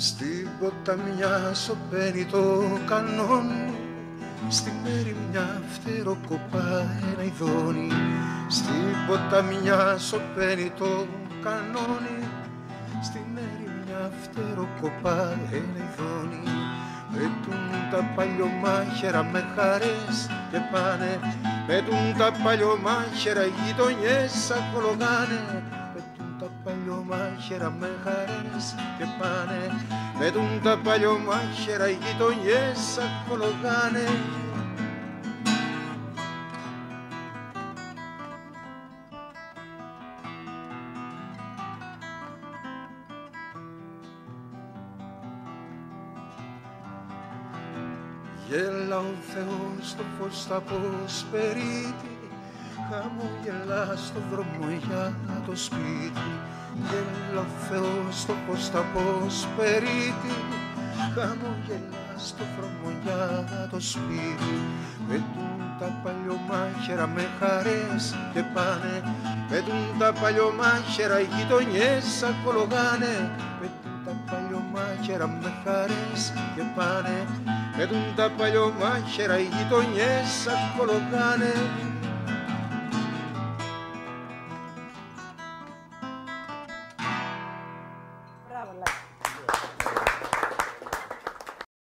Στην ποταμιά σωπαίνει το κανόνι, στην μέρη μια φτεροκοπά ένα ειδώνι. Στην ποταμιά σωπαίνει το κανόνι, στην μέρη μια φτεροκοπά ένα ειδώνι. Πετούν τα παλιομάχαιρα με χαρές και πάνε, πετούν τα παλιομάχαιρα γειτονιές σαν κολογάνε. Παλιομάχαιρα με χαρές και πάνε, πετούν τα παλιομάχαιρα οι γειτονιές ακολογάνε. Γέλα ο Θεός το φως θα αποσπερείται, χαμογελά στο δρόμο για το σπίτι. Γέλα ο Θεός το φως θα αποσπερείται, χαμογελά στο δρόμο για το σπίτι. Πετούν τα παλιομάχαιρα με χαρές και πάνε, πετούν τα παλιομάχαιρα οι γειτονιές ακολογάνε. Πετούν τα παλιομάχαιρα με χαρές και πάνε, πετούν τα παλιομάχαιρα οι γειτονιές ακολογάνε.